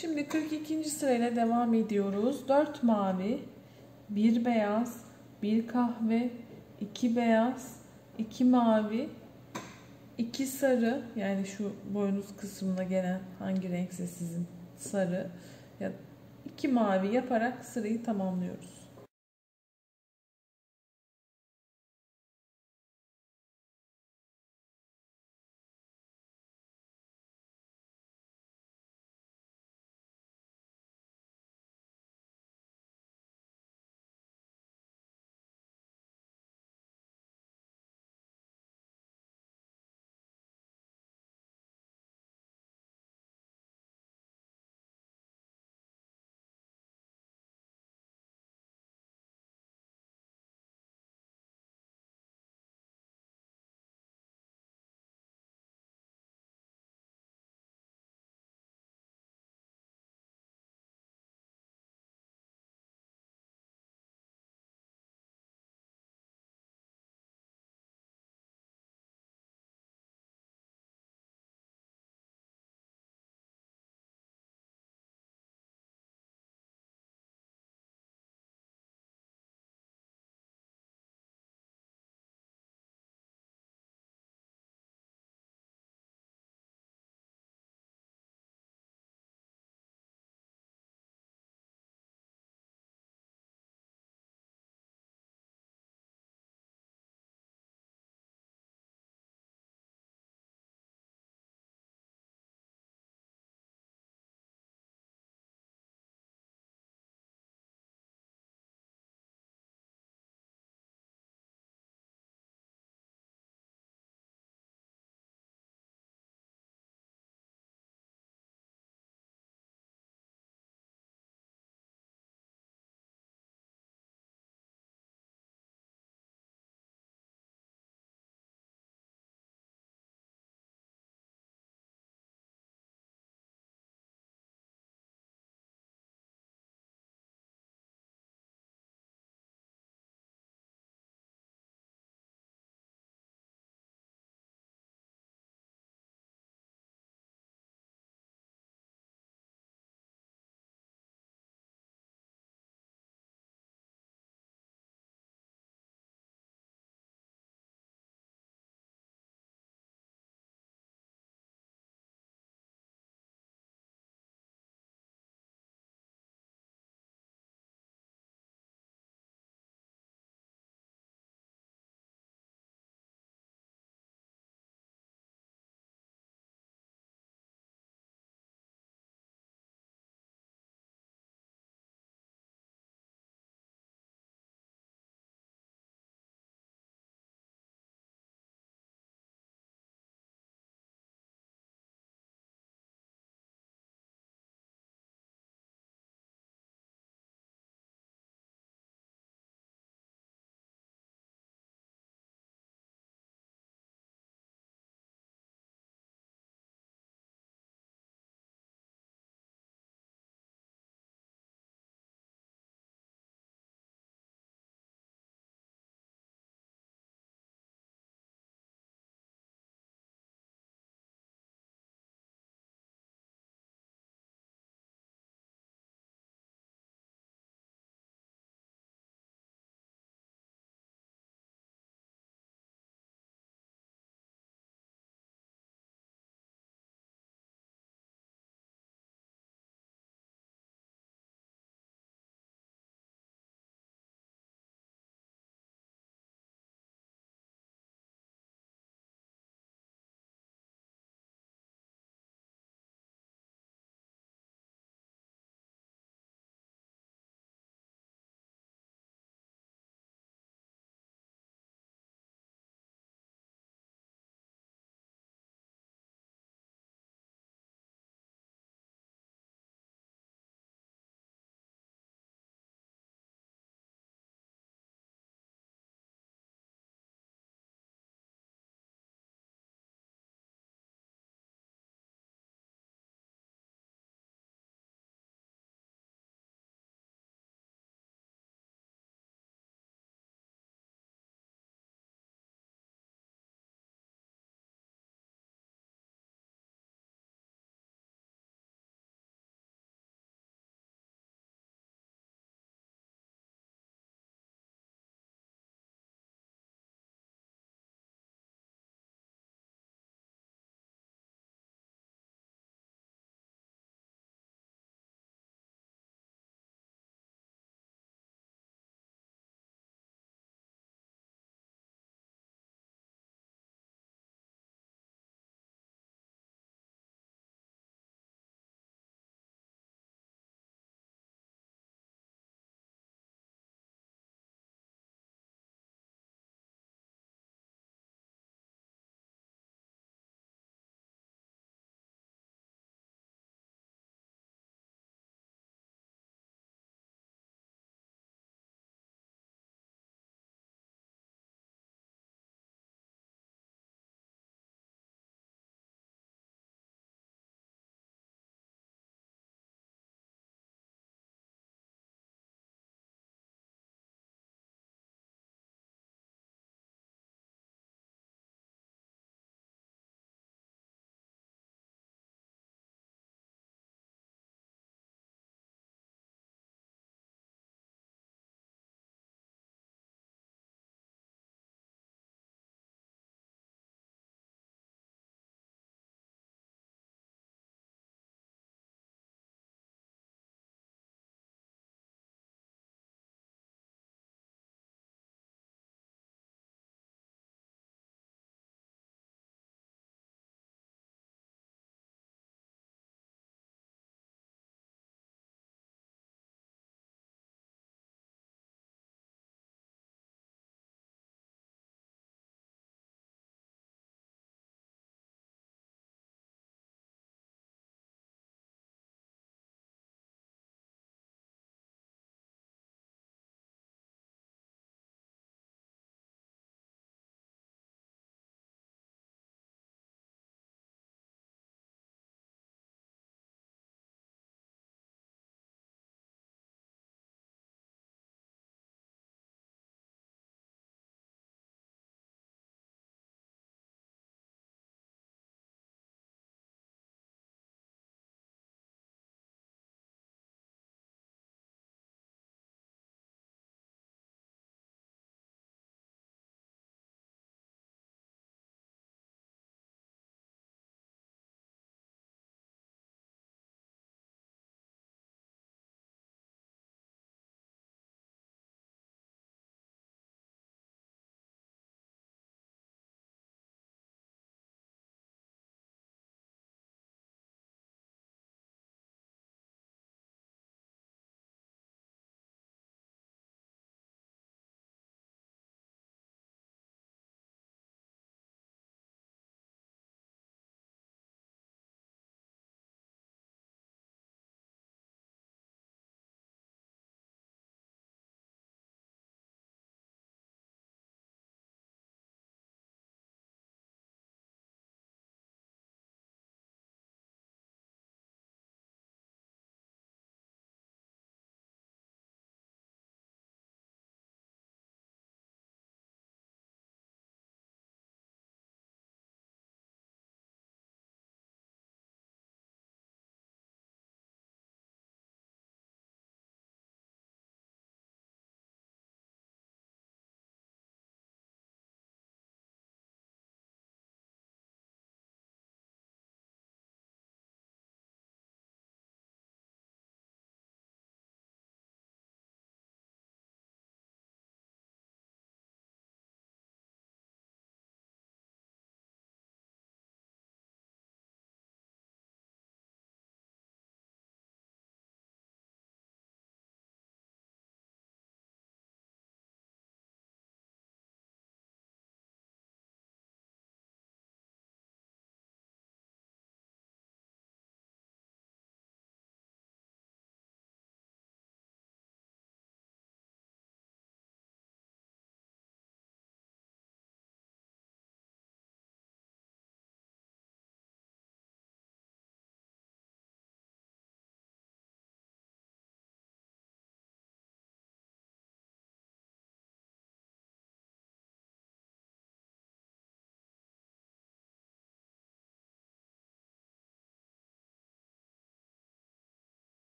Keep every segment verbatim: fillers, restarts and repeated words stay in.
Şimdi kırk ikinci sırayla devam ediyoruz. dört mavi, bir beyaz, bir kahve, iki beyaz, iki mavi, iki sarı. Yani şu boynuz kısmına gelen hangi renkse sizin sarı. Ya iki mavi yaparak sırayı tamamlıyoruz.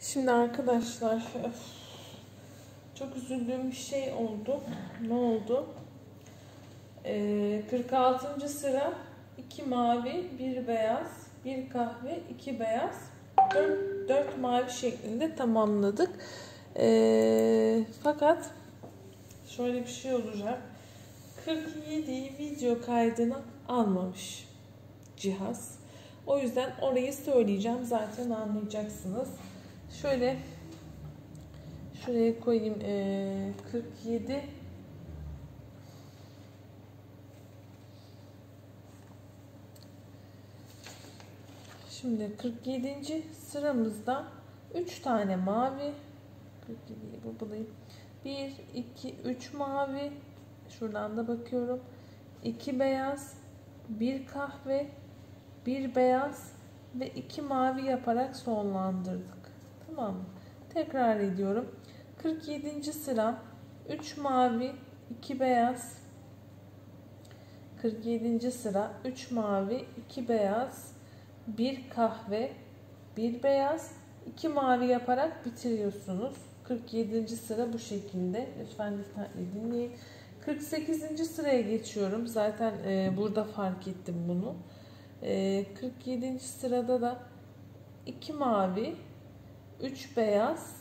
Şimdi arkadaşlar öf, çok üzüldüğüm bir şey oldu. Ne oldu? Ee, kırk altıncı sıra iki mavi, bir beyaz, bir kahve, iki beyaz, dört mavi şeklinde tamamladık. Ee, fakat şöyle bir şey olacak. kırk yediyi video kaydına almamış cihaz. O yüzden orayı söyleyeceğim. Zaten anlayacaksınız. Şöyle şuraya koyayım. Ee, kırk yedi Şimdi kırk yedinci sıramızda üç tane mavi, kırk yediyi bulayım. bir, iki, üç mavi. Şuradan da bakıyorum. iki beyaz, bir kahve, bir beyaz ve iki mavi yaparak sonlandırdık. Tamam mı? Tekrar ediyorum. kırk yedinci sıra üç mavi, iki beyaz. kırk yedinci sıra üç mavi, iki beyaz, bir kahve, bir beyaz, iki mavi yaparak bitiriyorsunuz. kırk yedinci sıra bu şekilde. Lütfen dikkatli dinleyin. kırk sekizinci sıraya geçiyorum. Zaten e, burada fark ettim bunu. E, kırk yedinci sırada da iki mavi, üç beyaz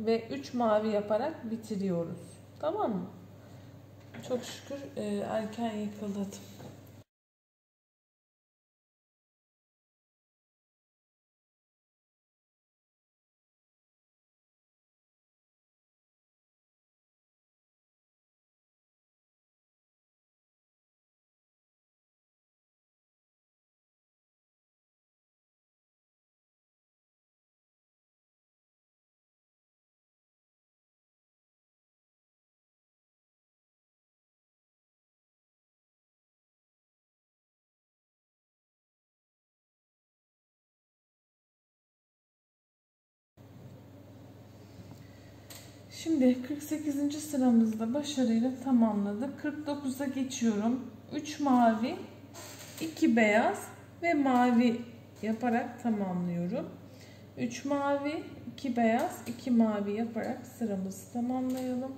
ve üç mavi yaparak bitiriyoruz. Tamam mı? Çok şükür e, erken yakaladım. Şimdi kırk sekizinci sıramızda başarıyla tamamladık. kırk dokuza geçiyorum. üç mavi, iki beyaz ve mavi yaparak tamamlıyorum. üç mavi, iki beyaz, iki mavi yaparak sıramızı tamamlayalım.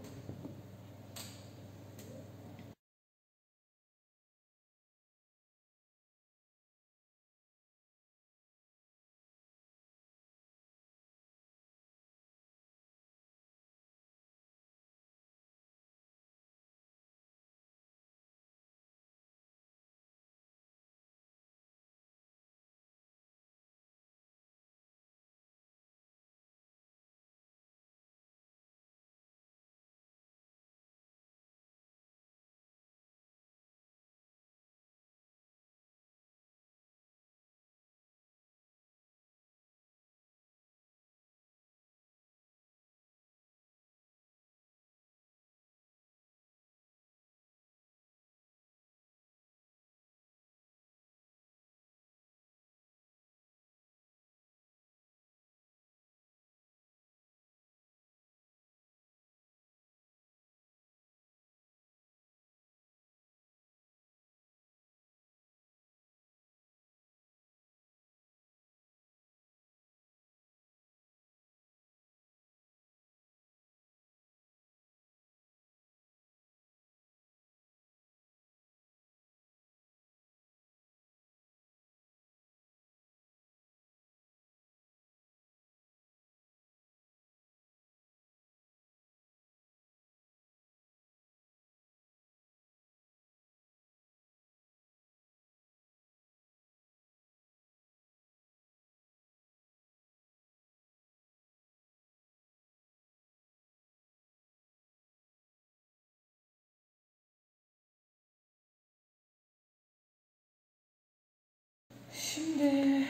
Şimdi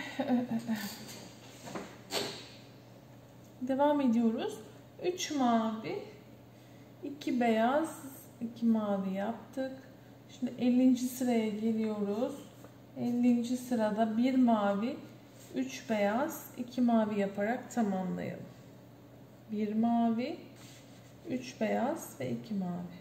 devam ediyoruz. üç mavi, iki beyaz, iki mavi yaptık. Şimdi ellinci sıraya geliyoruz. ellinci sırada bir mavi, üç beyaz, iki mavi yaparak tamamlayalım. bir mavi, üç beyaz ve iki mavi.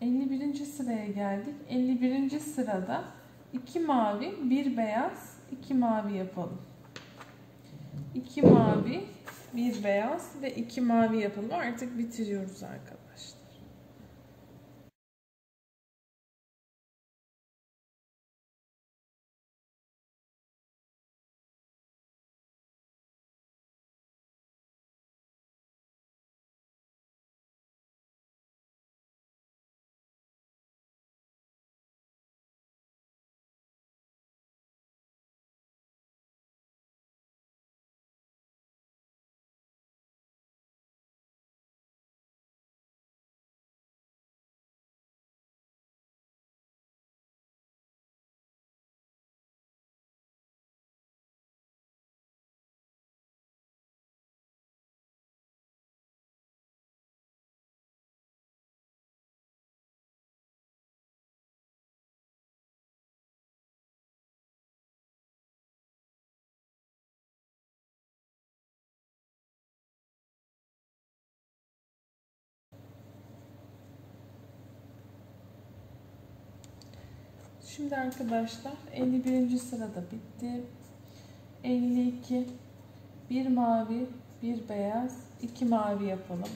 elli birinci sıraya geldik. elli birinci sırada iki mavi, bir beyaz, iki mavi yapalım. iki mavi, bir beyaz ve iki mavi yapalım. Artık bitiriyoruz arkadaşlar. Şimdi arkadaşlar elli birinci sırada bitti. elli iki, bir mavi, bir beyaz, iki mavi yapalım.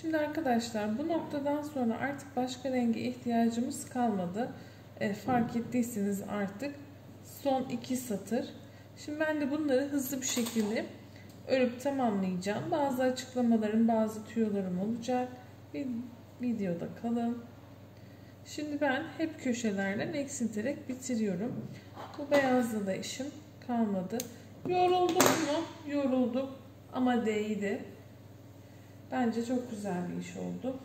Şimdi arkadaşlar bu noktadan sonra artık başka renge ihtiyacımız kalmadı. E, fark ettiyseniz artık son iki satır. Şimdi ben de bunları hızlı bir şekilde örüp tamamlayacağım. Bazı açıklamalarım, bazı tüyolarım olacak. Bir videoda kalın. Şimdi ben hep köşelerden eksilterek bitiriyorum. Bu beyazla da işim kalmadı. Yorulduk mu? Yorulduk ama değdi. Bence çok güzel bir iş oldu.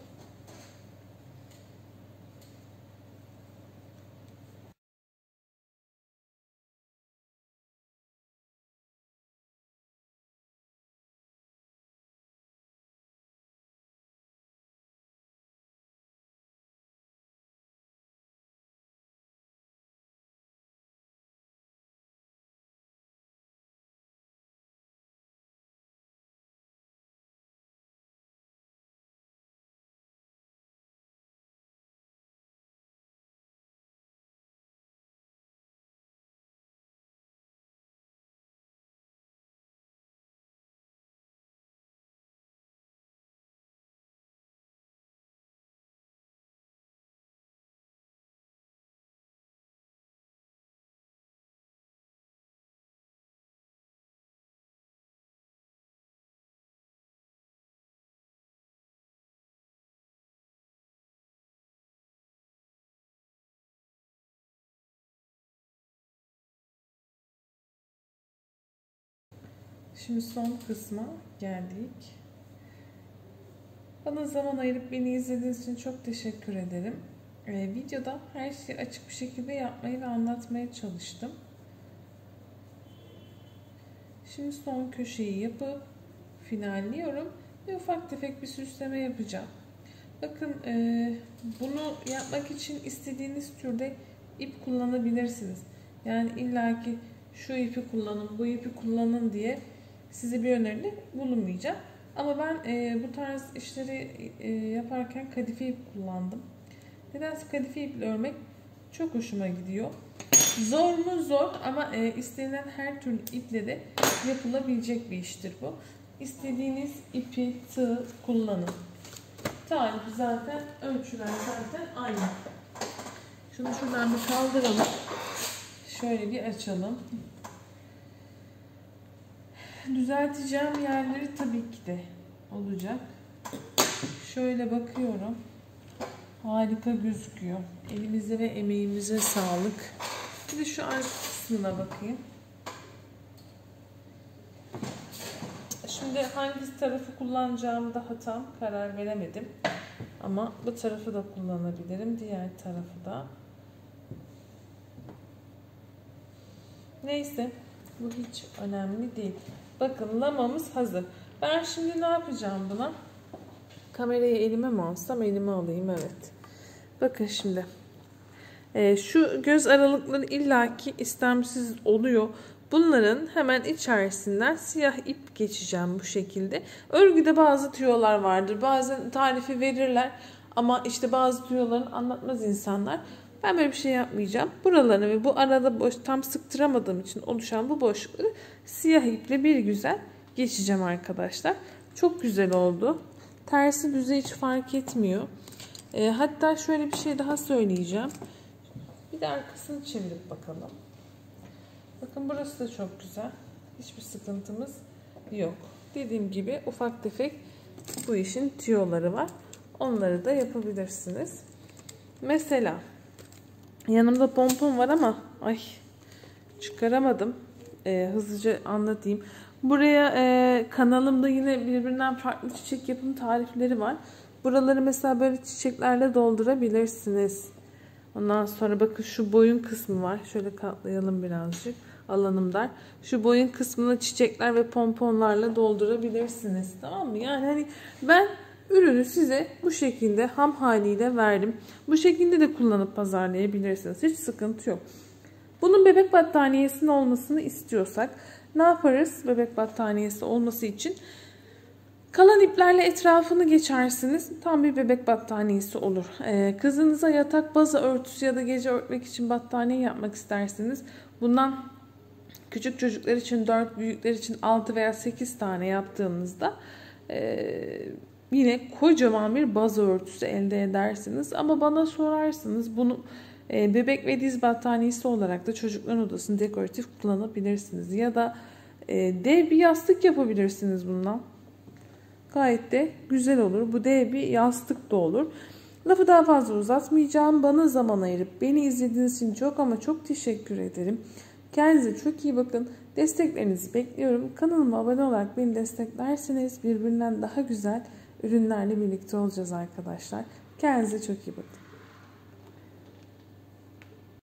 Şimdi son kısma geldik. Bana zaman ayırıp beni izlediğiniz için çok teşekkür ederim. Ee, videoda her şeyi açık bir şekilde yapmayı ve anlatmaya çalıştım. Şimdi son köşeyi yapıp finalliyorum ve ufak tefek bir süsleme yapacağım. Bakın e, bunu yapmak için istediğiniz türde ip kullanabilirsiniz. Yani illaki şu ipi kullanın, bu ipi kullanın diye size bir öneride bulunmayacağım. Ama ben e, bu tarz işleri e, yaparken kadife ip kullandım. Nedense kadife iple örmek çok hoşuma gidiyor. Zor mu? Zor ama e, istenilen her türlü iple de yapılabilecek bir iştir bu. İstediğiniz ipi, tığ kullanın. Tarifi zaten, ölçüler zaten aynı. Şunu şuradan bir kaldıralım. Şöyle bir açalım. düzelteceğim yerleri tabii ki de olacak. Şöyle bakıyorum. Harika gözüküyor. Elimize ve emeğimize sağlık. Bir de şu arka kısmına bakayım. Şimdi hangi tarafı kullanacağımda tam karar veremedim. Ama bu tarafı da kullanabilirim. Diğer tarafı da. Neyse. Bu hiç önemli değil. Bakın lamamız hazır. Ben şimdi ne yapacağım buna? Kamerayı elime mi alsam? Elime alayım, evet. Bakın şimdi. Ee, şu göz aralıkları illaki istemsiz oluyor. Bunların hemen içerisinden siyah ip geçeceğim bu şekilde. Örgüde bazı tüyolar vardır. Bazen tarifi verirler ama işte bazı tüyolarını anlatmaz insanlar. Ben böyle bir şey yapmayacağım. Buralarını ve bu arada boş, tam sıktıramadığım için oluşan bu boşlukları siyah iple bir güzel geçeceğim arkadaşlar. Çok güzel oldu. Tersi düze hiç fark etmiyor. E, hatta şöyle bir şey daha söyleyeceğim. Bir de arkasını çevirip bakalım. Bakın burası da çok güzel. Hiçbir sıkıntımız yok. Dediğim gibi ufak tefek bu işin tüyoları var. Onları da yapabilirsiniz. Mesela yanımda pompon var ama ay çıkaramadım. E, hızlıca anlatayım. Buraya e, kanalımda yine birbirinden farklı çiçek yapım tarifleri var. Buraları mesela böyle çiçeklerle doldurabilirsiniz. Ondan sonra bakın şu boyun kısmı var. Şöyle katlayalım birazcık. Alanım dar. Şu boyun kısmını çiçekler ve pomponlarla doldurabilirsiniz. Tamam mı? Yani hani ben ürünü size bu şekilde ham haliyle verdim. Bu şekilde de kullanıp pazarlayabilirsiniz. Hiç sıkıntı yok. Bunun bebek battaniyesinin olmasını istiyorsak ne yaparız? Bebek battaniyesi olması için kalan iplerle etrafını geçersiniz. Tam bir bebek battaniyesi olur. Ee, kızınıza yatak, baza örtüsü ya da gece örtmek için battaniye yapmak istersiniz. Bundan küçük çocuklar için dört, büyükler için altı veya sekiz tane yaptığınızda e, yine kocaman bir baza örtüsü elde edersiniz. Ama bana sorarsanız bunu e, bebek ve diz battaniyesi olarak da çocukların odasını dekoratif kullanabilirsiniz. Ya da e, dev bir yastık yapabilirsiniz bundan. Gayet de güzel olur. Bu dev bir yastık da olur. Lafı daha fazla uzatmayacağım. Bana zaman ayırıp beni izlediğiniz için çok ama çok teşekkür ederim. Kendinize çok iyi bakın. Desteklerinizi bekliyorum. Kanalıma abone olarak beni desteklerseniz birbirinden daha güzel ürünlerle birlikte olacağız arkadaşlar. Kendinize çok iyi bakın.